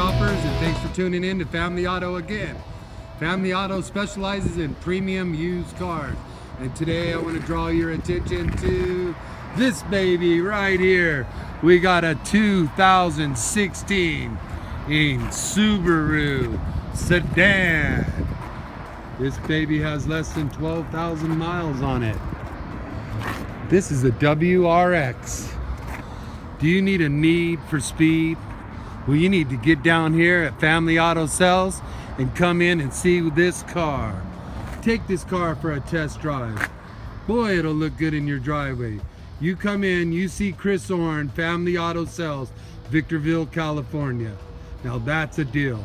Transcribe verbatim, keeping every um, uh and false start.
shoppers, and thanks for tuning in to Family Auto again. Family Auto specializes in premium used cars, and today I want to draw your attention to this baby right here. We got a two thousand sixteen Subaru sedan. This baby has less than twelve thousand miles on it. This is a W R X. Do you need a need for speed? Well, you need to get down here at Family Auto Sales and come in and see this car. Take this car for a test drive. Boy, it'll look good in your driveway. You come in, you see Chris Orne, Family Auto Sales, Victorville, California. Now that's a deal.